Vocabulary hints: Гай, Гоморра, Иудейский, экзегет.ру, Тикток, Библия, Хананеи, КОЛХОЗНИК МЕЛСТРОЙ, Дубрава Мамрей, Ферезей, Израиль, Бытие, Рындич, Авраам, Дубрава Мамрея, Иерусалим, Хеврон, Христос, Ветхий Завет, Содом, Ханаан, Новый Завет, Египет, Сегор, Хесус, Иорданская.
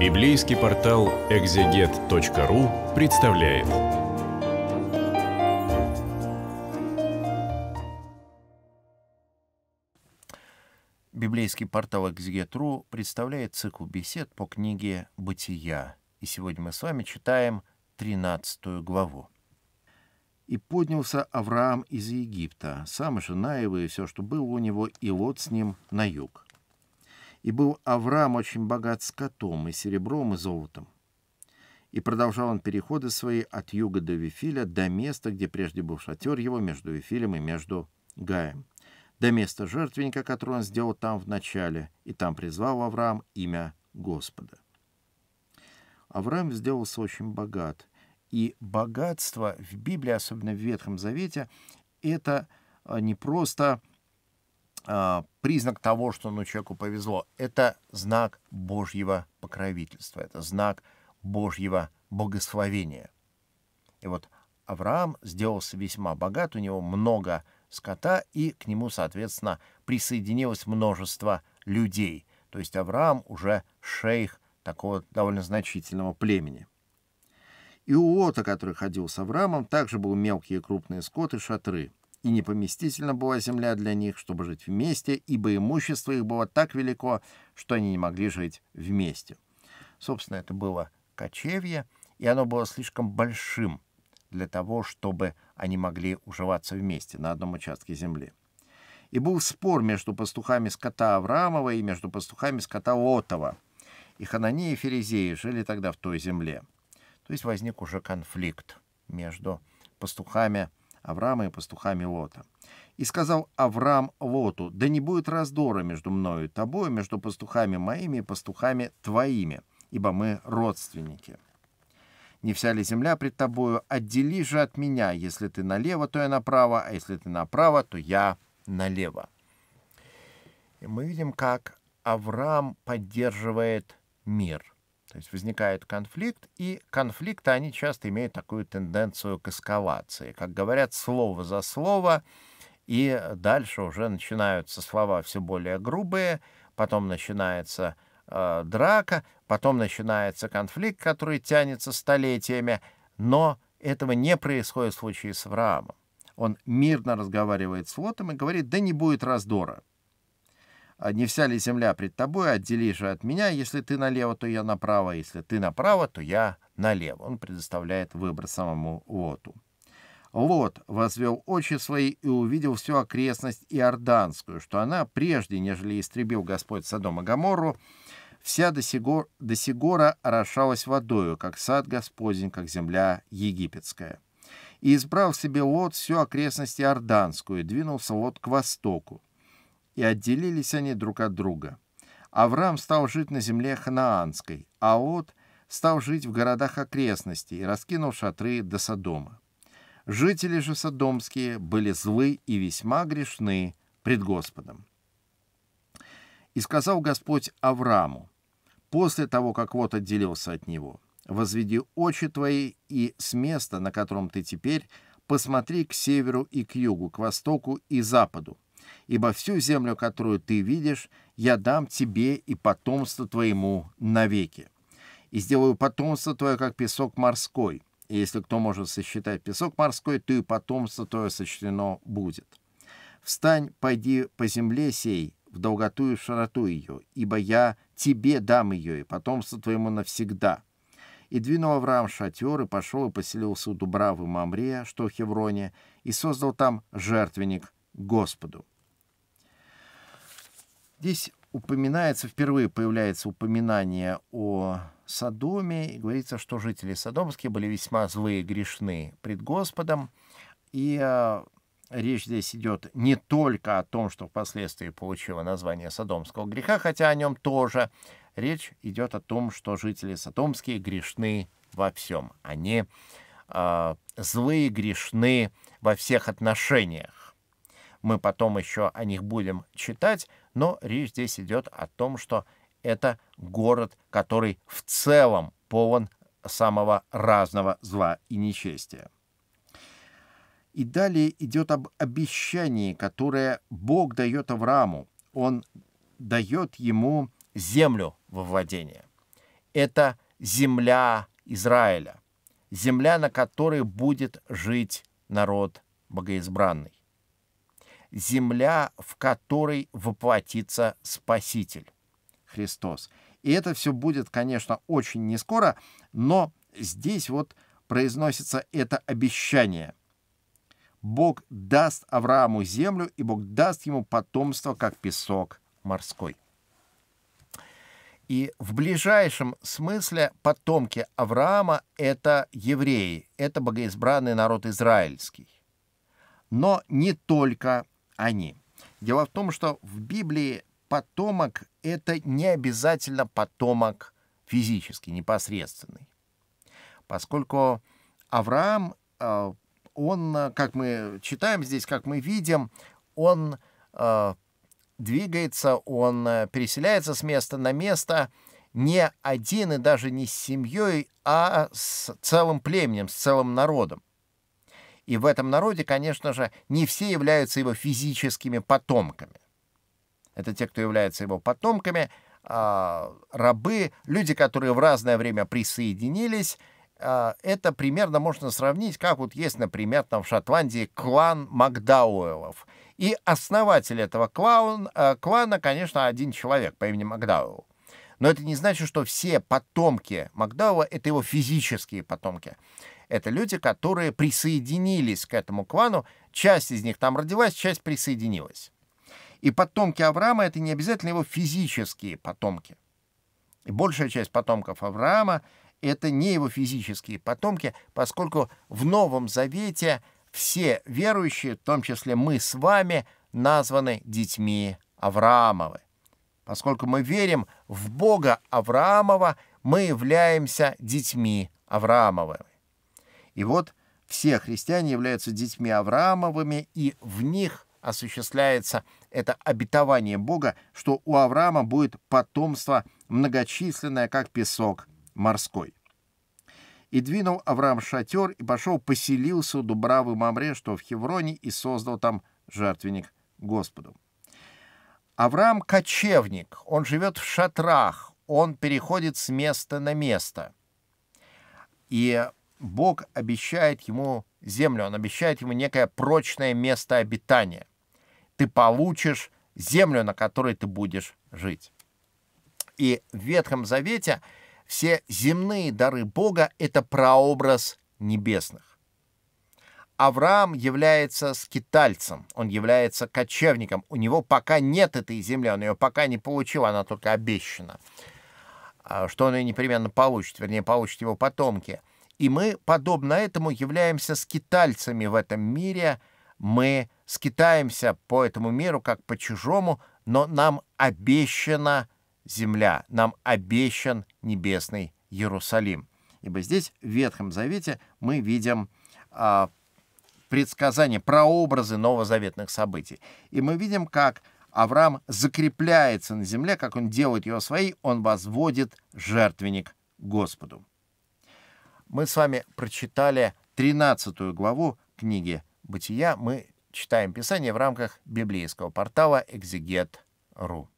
Библейский портал экзегет.ру представляет. Библейский портал экзегет.ру представляет цикл бесед по книге «Бытия». И сегодня мы с вами читаем 13 главу. «И поднялся Авраам из Египта, сам, жена его и все, что было у него, и Лот с ним на юг. И был Авраам очень богат скотом, и серебром, и золотом. И продолжал он переходы свои от юга до Вефиля, до места, где прежде был шатер его, между Вефилем и между Гаем, до места жертвенника, который он сделал там в начале, и там призвал Авраам имя Господа. Авраам сделался очень богат». И богатство в Библии, особенно в Ветхом Завете, это не просто признак того, что человеку повезло, это знак Божьего покровительства, это знак Божьего благословения. И вот Авраам сделался весьма богат, у него много скота, и к нему, соответственно, присоединилось множество людей. То есть Авраам уже шейх такого довольно значительного племени. И у Лота, который ходил с Авраамом, также был мелкий и крупный скот и шатры. И непоместительна была земля для них, чтобы жить вместе, ибо имущество их было так велико, что они не могли жить вместе. Собственно, это было кочевье, и оно было слишком большим для того, чтобы они могли уживаться вместе на одном участке земли. И был спор между пастухами скота Авраамова и между пастухами скота Лотова. И Хананеи и Ферезеи жили тогда в той земле. То есть возник уже конфликт между пастухами Авраама и пастухами Лота. И сказал Авраам Лоту: «Да не будет раздора между мною и тобой, между пастухами моими и пастухами твоими, ибо мы родственники. Не вся ли земля пред тобою? Отдели же от меня, если ты налево, то я направо, а если ты направо, то я налево». И мы видим, как Авраам поддерживает мир. То есть возникает конфликт, и конфликты, они часто имеют такую тенденцию к эскалации. Как говорят, слово за слово, и дальше уже начинаются слова все более грубые, потом начинается драка, потом начинается конфликт, который тянется столетиями, но этого не происходит в случае с Авраамом. Он мирно разговаривает с Лотом и говорит: «Да не будет раздора. Не вся ли земля пред тобой, отдели же от меня, если ты налево, то я направо, если ты направо, то я налево». Он предоставляет выбор самому Лоту. Лот возвел очи свои и увидел всю окрестность Иорданскую, что она, прежде нежели истребил Господь Содом и Гоморру, вся до Сегора орошалась водою, как сад Господень, как земля египетская. И избрал себе Лот всю окрестность Иорданскую, и двинулся Лот к востоку. И отделились они друг от друга. Авраам стал жить на земле ханаанской, а Лот стал жить в городах окрестностей и раскинул шатры до Содома. Жители же содомские были злы и весьма грешны пред Господом. И сказал Господь Аврааму, после того, как Лот отделился от него: «Возведи очи твои и с места, на котором ты теперь, посмотри к северу и к югу, к востоку и западу. Ибо всю землю, которую ты видишь, я дам тебе и потомству твоему навеки. И сделаю потомство твое, как песок морской. И если кто может сосчитать песок морской, то и потомство твое сочтено будет. Встань, пойди по земле сей, в долготу и в широту ее, ибо я тебе дам ее, и потомство твоему навсегда». И двинул Авраам шатер, и пошел, и поселился у Дубравы Мамрея, что в Хевроне, и создал там жертвенник Господу. Здесь упоминается, впервые появляется упоминание о Содоме, и говорится, что жители содомские были весьма злые и грешны пред Господом. И речь здесь идет не только о том, что впоследствии получило название содомского греха, хотя о нем тоже. Речь идет о том, что жители содомские грешны во всем. Они злые, грешны во всех отношениях. Мы потом еще о них будем читать, но речь здесь идет о том, что это город, который в целом полон самого разного зла и нечестия. И далее идет об обещании, которое Бог дает Аврааму. Он дает ему землю во владение. это земля Израиля, земля, на которой будет жить народ богоизбранный, земля, в которой воплотится Спаситель Христос. И это все будет, конечно, очень нескоро, но здесь вот произносится это обещание. Бог даст Аврааму землю, и Бог даст ему потомство, как песок морской. И в ближайшем смысле потомки Авраама – это евреи, это богоизбранный народ израильский. Но не только они. Дело в том, что в Библии потомок – это не обязательно потомок физический, непосредственный. Поскольку Авраам, он, как мы читаем здесь, как мы видим, он двигается, он переселяется с места на место не один и даже не с семьей, а с целым племенем, с целым народом. И в этом народе, конечно же, не все являются его физическими потомками. Это те, кто являются его потомками, рабы, люди, которые в разное время присоединились. Это примерно можно сравнить, как вот есть, например, там в Шотландии клан Макдауэлов. И основатель этого клана, конечно, один человек по имени Макдауэлл. Но это не значит, что все потомки Макдауэлла — это его физические потомки. Это люди, которые присоединились к этому клану. Часть из них там родилась, часть присоединилась. И потомки Авраама — это не обязательно его физические потомки. И большая часть потомков Авраама — это не его физические потомки, поскольку в Новом Завете все верующие, в том числе мы с вами, названы детьми Авраамовы. Поскольку мы верим в Бога Авраамова, мы являемся детьми Авраамовыми. И вот все христиане являются детьми Авраамовыми, и в них осуществляется это обетование Бога, что у Авраама будет потомство многочисленное, как песок морской. «И двинул Авраам шатер, и пошел, поселился у Дубравы Мамре, что в Хевроне, и создал там жертвенник Господу». Авраам кочевник, он живет в шатрах, он переходит с места на место. И Бог обещает ему землю, он обещает ему некое прочное место обитания. Ты получишь землю, на которой ты будешь жить. И в Ветхом Завете все земные дары Бога — это прообраз небесных. Авраам является скитальцем, он является кочевником. У него пока нет этой земли, он ее пока не получил, она только обещана. Что он ее непременно получит, вернее, получат его потомки. И мы, подобно этому, являемся скитальцами в этом мире. Мы скитаемся по этому миру, как по чужому, но нам обещана земля, нам обещан небесный Иерусалим. Ибо здесь, в Ветхом Завете, мы видим предсказания, прообразы новозаветных событий. И мы видим, как Авраам закрепляется на земле, как он делает ее своей, он возводит жертвенник Господу. Мы с вами прочитали 13 главу книги «Бытия». Мы читаем Писание в рамках библейского портала экзегет.ру.